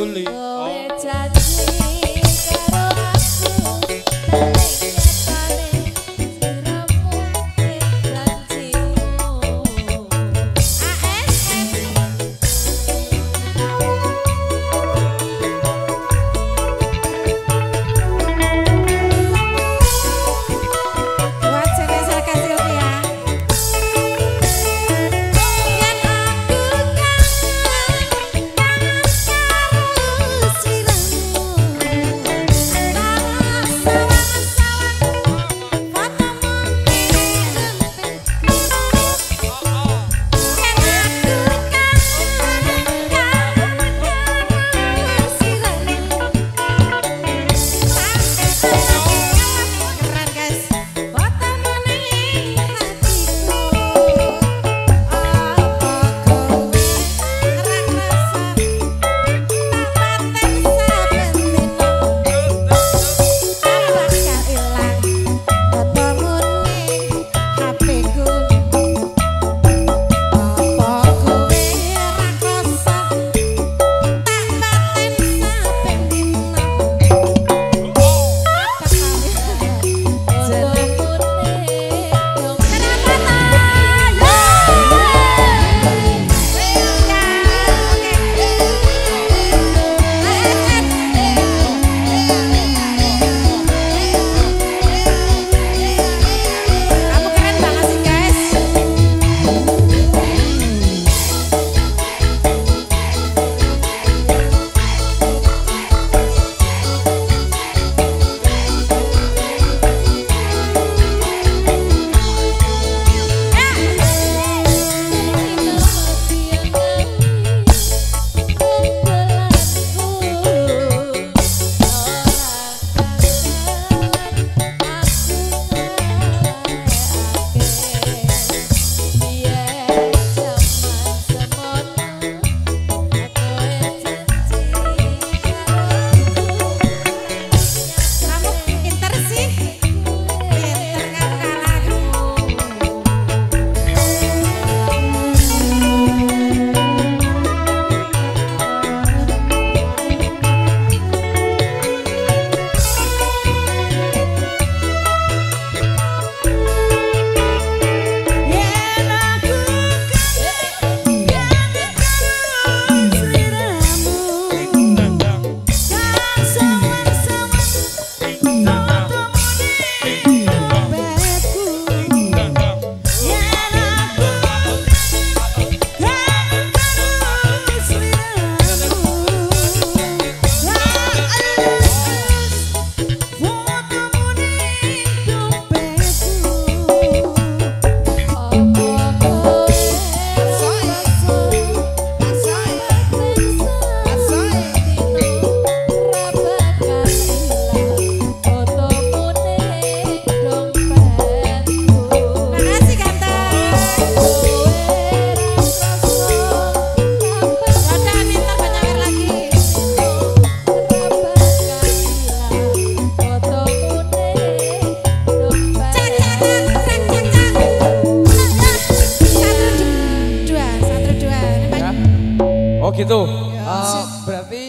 peduli. Gitu. Berarti